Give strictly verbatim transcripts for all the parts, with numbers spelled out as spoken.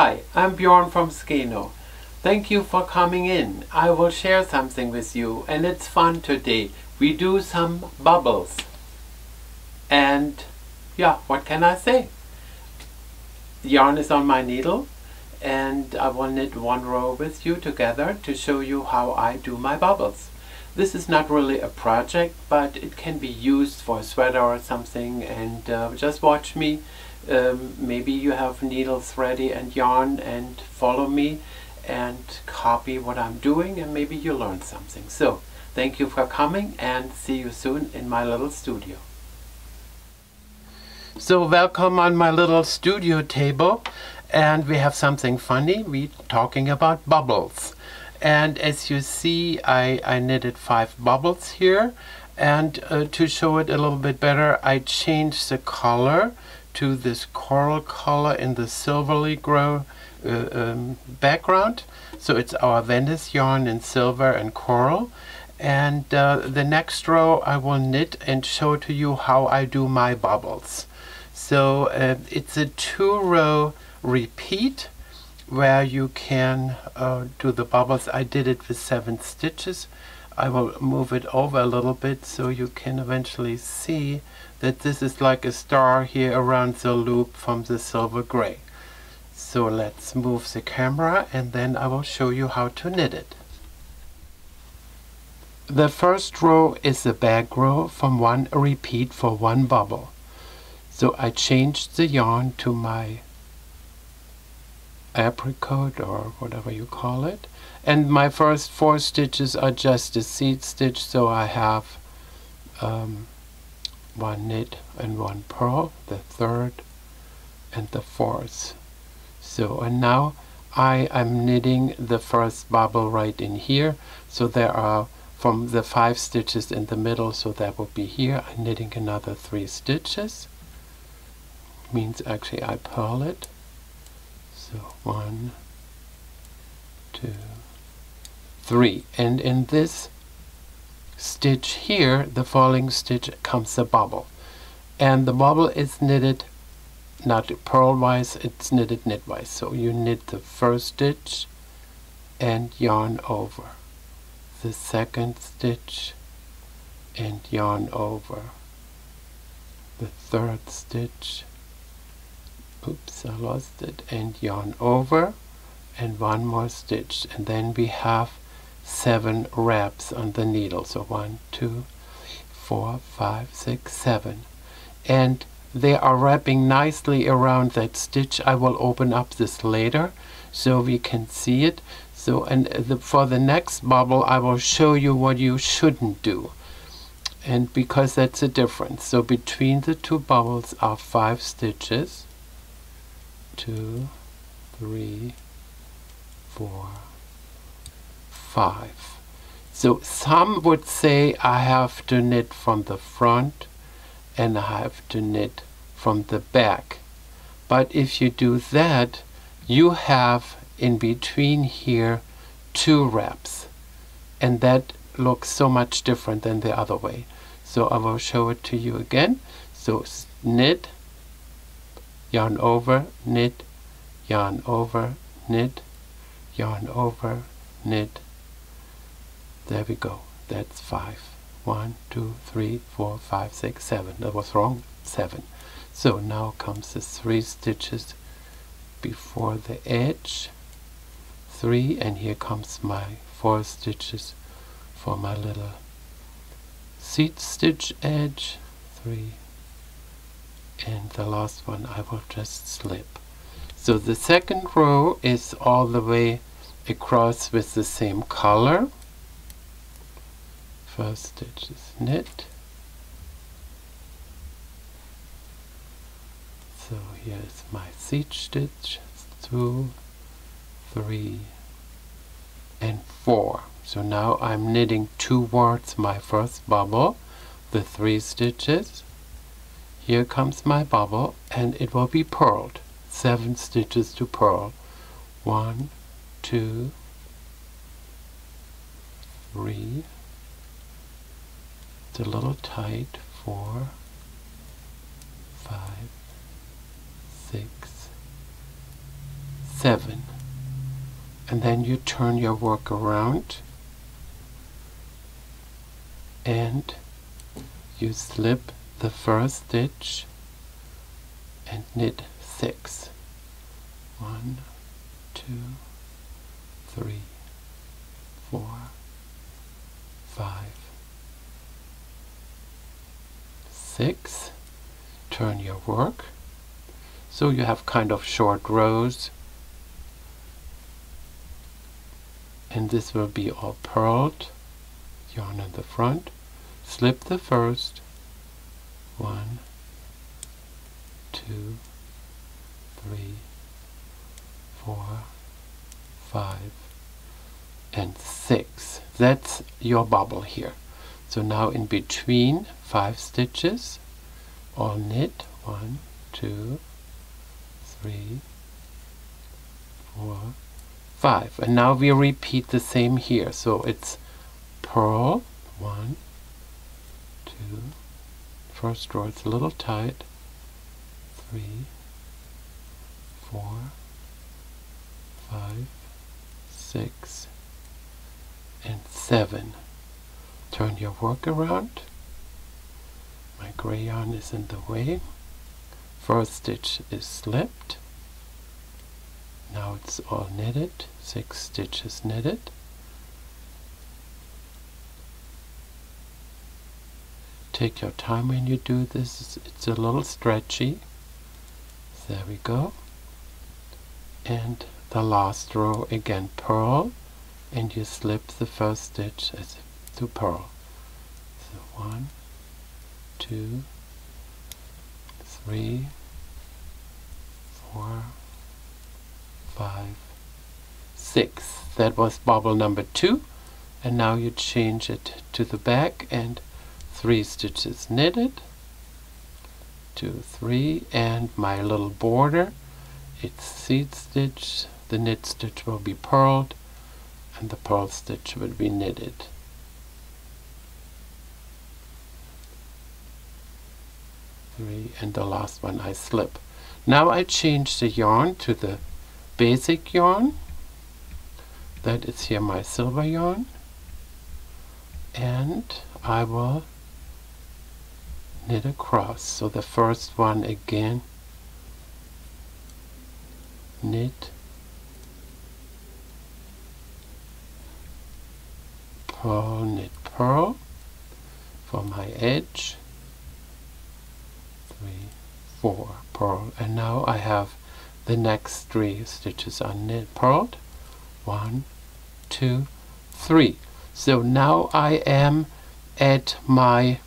Hi, I'm Bjorn from Skeino. Thank you for coming in. I will share something with you and it's fun today. We do some bubbles. And yeah, what can I say? Yarn is on my needle and I will knit one row with you together to show you how I do my bubbles. This is not really a project, but it can be used for a sweater or something, and uh, just watch me. Um, maybe you have needles ready and yarn, and follow me and copy what I'm doing, and maybe you learn something. So thank you for coming and see you soon in my little studio. So welcome on my little studio table, and we have something funny. We're talking about bubbles. And as you see, I, I knitted five bubbles here, and uh, to show it a little bit better, I changed the color to this coral color in the silvery grow, uh, um, background. So it's our Venice yarn in silver and coral. And uh, the next row I will knit and show to you how I do my bubbles. So uh, it's a two row repeat, where you can uh, do the bubbles. I did it with seven stitches. I will move it over a little bit so you can eventually see that this is like a star here around the loop from the silver gray. So let's move the camera and then I will show you how to knit it. The first row is a back row from one repeat for one bubble. So I changed the yarn to my apricot or whatever you call it, and my first four stitches are just a seed stitch, so I have um, one knit and one purl, the third and the fourth. So, and now I am knitting the first bubble right in here, so there are from the five stitches in the middle, so that would be here. I'm knitting another three stitches, means actually I purl it. So one, two, three, and in this stitch here, the falling stitch, comes the bubble, and the bubble is knitted not purl-wise, it's knitted knit-wise. So you knit the first stitch and yarn over, the second stitch and yarn over, the third stitch. Oops, I lost it, and yarn over, and one more stitch, and then we have seven wraps on the needle. So one, two, four, five, six, seven, and they are wrapping nicely around that stitch. I will open up this later so we can see it. So, and the, for the next bubble I will show you what you shouldn't do, and because that's a difference. So between the two bubbles are five stitches. Two, three, four, five. So some would say I have to knit from the front and I have to knit from the back. But if you do that, you have in between here two wraps, and that looks so much different than the other way. So I will show it to you again. So knit, yarn over, knit, yarn over, knit, yarn over, knit. There we go. That's five. One, two, three, four, five, six, seven. That was wrong. Seven. So now comes the three stitches before the edge. Three, and here comes my four stitches for my little seed stitch edge. Three. And the last one I will just slip. So the second row is all the way across with the same color. First stitch is knit. So here is my seed stitch. Two, three, and four. So now I'm knitting towards my first bubble, the three stitches. Here comes my bubble, and it will be purled. Seven stitches to purl. One, two, three. It's a little tight. Four, five, six, seven, and then you turn your work around and you slip the first stitch and knit six. One, two, three, four, five, six. Turn your work. So you have kind of short rows, and this will be all purled yarn in the front. Slip the first, one, two, three, four, five, and six. That's your bubble here. So now in between five stitches, all knit one, two, three, four, five. And now we repeat the same here. So it's purl, one, two, first row it's a little tight, three, four, five, six, and seven. Turn your work around. My gray yarn is in the way. First stitch is slipped. Now it's all knitted, six stitches knitted. Take your time when you do this, it's a little stretchy. There we go. And the last row again purl, and you slip the first stitch as to purl. So one, two, three, four, five, six. That was bubble number two, and now you change it to the back and three stitches knitted, two, three, and my little border, it's seed stitch, the knit stitch will be purled, and the purl stitch will be knitted. Three, and the last one I slip. Now I change the yarn to the basic yarn, that is here my silver yarn, and I will knit across. So the first one again, knit, purl, knit, purl for my edge, three, four, purl, and now I have the next three stitches unknit, purled, one, two, three. So now I am at my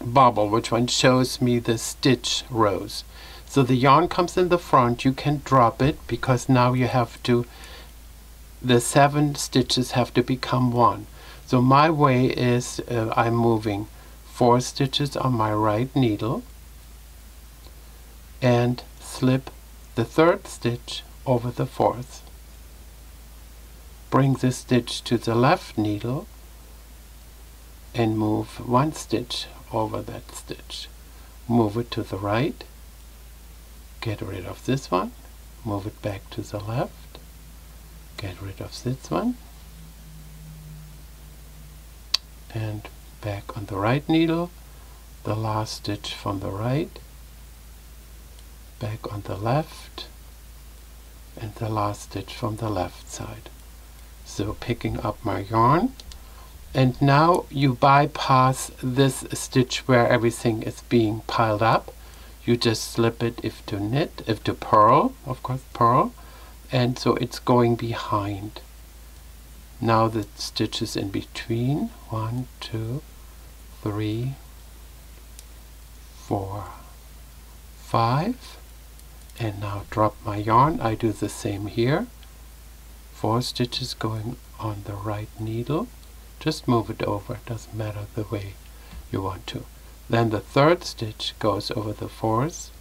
bubble, which one shows me the stitch rows. So the yarn comes in the front, you can drop it, because now you have to, the seven stitches have to become one. So my way is, uh, I'm moving four stitches on my right needle and slip the third stitch over the fourth. Bring this stitch to the left needle and move one stitch over that stitch. Move it to the right, get rid of this one, move it back to the left, get rid of this one, and back on the right needle, the last stitch from the right, back on the left, and the last stitch from the left side. So picking up my yarn, and now you bypass this stitch where everything is being piled up. You just slip it if to knit, if to purl, of course, purl, and so it's going behind. Now the stitches in between, one, two, three, four, five, and now drop my yarn. I do the same here. Four stitches going on the right needle. Just move it over, it doesn't matter the way you want to. Then the third stitch goes over the fourth,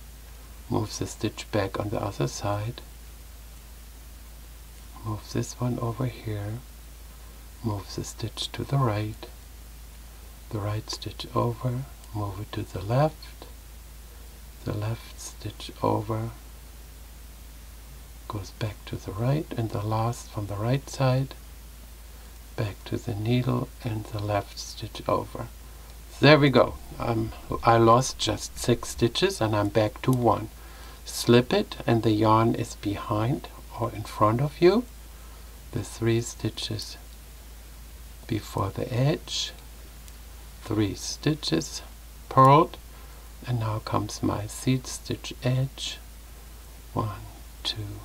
moves the stitch back on the other side, move this one over here, move the stitch to the right, the right stitch over, move it to the left, the left stitch over, goes back to the right, and the last from the right side back to the needle and the left stitch over. There we go. Um, I lost just six stitches and I'm back to one. Slip it and the yarn is behind or in front of you. The three stitches before the edge, three stitches purled, and now comes my seed stitch edge, one, two,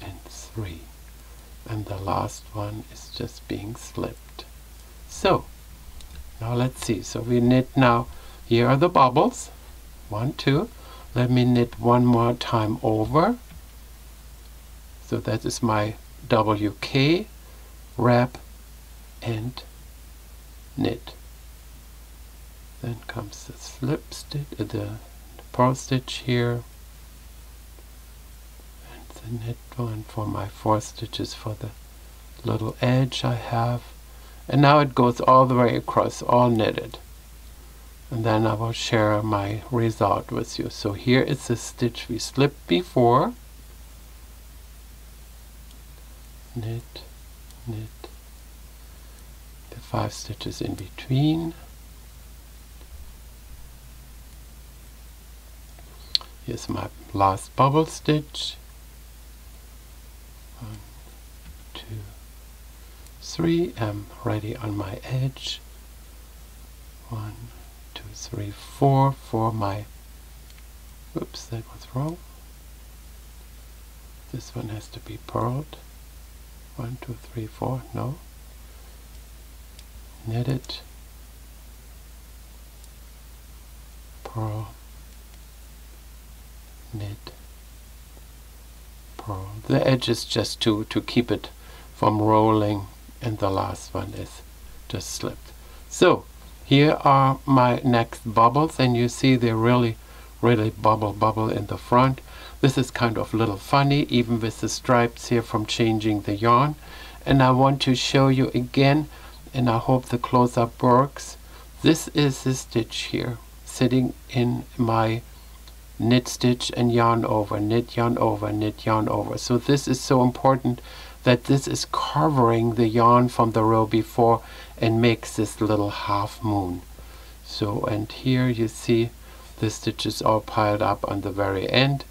and three, and the last one is just being slipped. So now let's see. So we knit now, here are the bubbles, one, two. Let me knit one more time over. So that is my W K, wrap and knit. Then comes the slip stitch, uh, the purl stitch here, and the knit one for my four stitches for the little edge I have. And now it goes all the way across, all knitted. And then I will share my result with you. So here is the stitch we slipped before. Knit, knit, the five stitches in between. Here's my last bubble stitch. One, two, three. I'm ready on my edge. One, two, three, four for my, oops, that was wrong. This one has to be purled. One, two, three, four, no. Knit it. Purl. Knit. Purl. The edge is just to, to keep it from rolling, and the last one is just slipped. So here are my next bubbles, and you see they really, really bubble, bubble in the front. This is kind of a little funny, even with the stripes here from changing the yarn. And I want to show you again, and I hope the close-up works. This is the stitch here, sitting in my knit stitch and yarn over, knit, yarn over, knit, yarn over. So this is so important that this is covering the yarn from the row before and makes this little half moon. So, and here you see the stitches all piled up on the very end,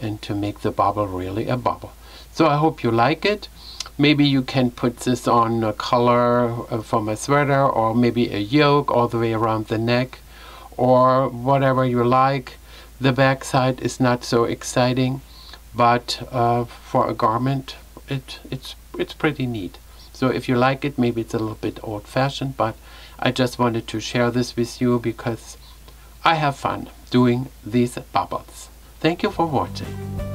and to make the bubble really a bubble. So I hope you like it. Maybe you can put this on a collar from a sweater, or maybe a yoke all the way around the neck, or whatever you like. The back side is not so exciting, but uh, for a garment it, it's, it's pretty neat. So if you like it, maybe it's a little bit old-fashioned, but I just wanted to share this with you because I have fun doing these bubbles. Thank you for watching.